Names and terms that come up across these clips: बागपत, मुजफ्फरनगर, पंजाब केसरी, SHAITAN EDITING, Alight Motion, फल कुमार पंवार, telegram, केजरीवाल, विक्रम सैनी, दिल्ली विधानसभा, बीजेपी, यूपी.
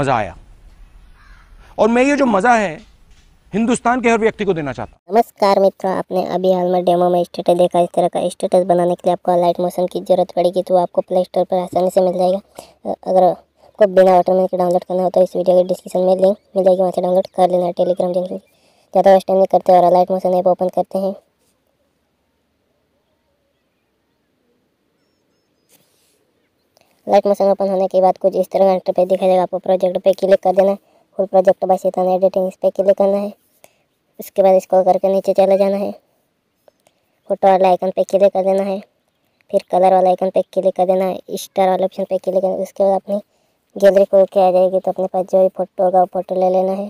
मज़ा आया और मैं ये जो मज़ा है हिंदुस्तान के हर व्यक्ति को देना चाहता हूँ। नमस्कार मित्रों, आपने अभी हाल में डेमो में स्टेटस देखा। इस तरह का स्टेटस बनाने के लिए आपको अलाइट मोशन की ज़रूरत पड़ेगी, तो आपको प्ले स्टोर पर आसानी से मिल जाएगा। अगर आपको बिना वाटरमैन के डाउनलोड करना हो तो इस वीडियो के डिस्क्रिप्शन में लिंक मिल जाएगी, वहाँ से डाउनलोड कर लेना। टेलीग्राम लिंक ज़्यादा वेस्ट नहीं करते और अलाइट मोशन ऐप ओपन करते हैं। लाइट मोशन ओपन होने के बाद कुछ इस तरह का इंटरफेस दिखाई देगा। आपको प्रोजेक्ट पे क्लिक कर देना है। Full project by Shaitan editing, इस पर क्लिक करना है। उसके बाद स्क्रॉल करके नीचे चले जाना है। फोटो वाला आइकन पे क्लिक कर देना है, फिर कलर वाला आइकन पे क्लिक कर देना है, स्टार वाले ऑप्शन पे क्लिक करना है। उसके बाद अपनी गैलरी खोल के आ जाएगी, तो अपने पास जो भी फोटो होगा वो फोटो ले लेना है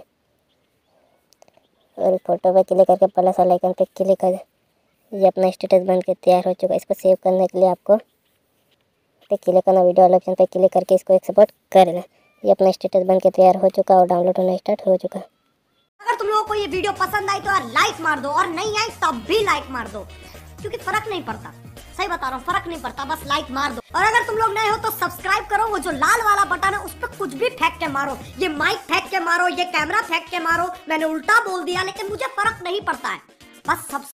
और फोटो पर क्लिक करके प्लस वाला आइकन पर क्लिक कर देना। ये अपना स्टेटस बन के तैयार हो चुका है। इसको सेव करने के लिए आपको पे क्लिक करना, वीडियो वाले ऑप्शन पे क्लिक करके इसको एक्सपोर्ट कर लेना। ये अपना स्टेटस बन के तैयार हो चुका और डाउनलोड होना स्टार्ट हो चुका। अगर तुम लोगों को ये वीडियो पसंद आई तो यार लाइक मार दो, और नहीं आई तब भी लाइक मार दो, क्योंकि फर्क नहीं पड़ता। सही बता रहा हूँ, फर्क नहीं पड़ता, बस लाइक मार दो। और अगर तुम लोग नए हो तो सब्सक्राइब करो। वो जो लाल वाला बटन है उस पर कुछ भी फेंक के मारो, ये माइक फेंक के मारो, ये कैमरा फेंक के मारो। मैंने उल्टा बोल दिया लेकिन मुझे फर्क नहीं पड़ता है, बस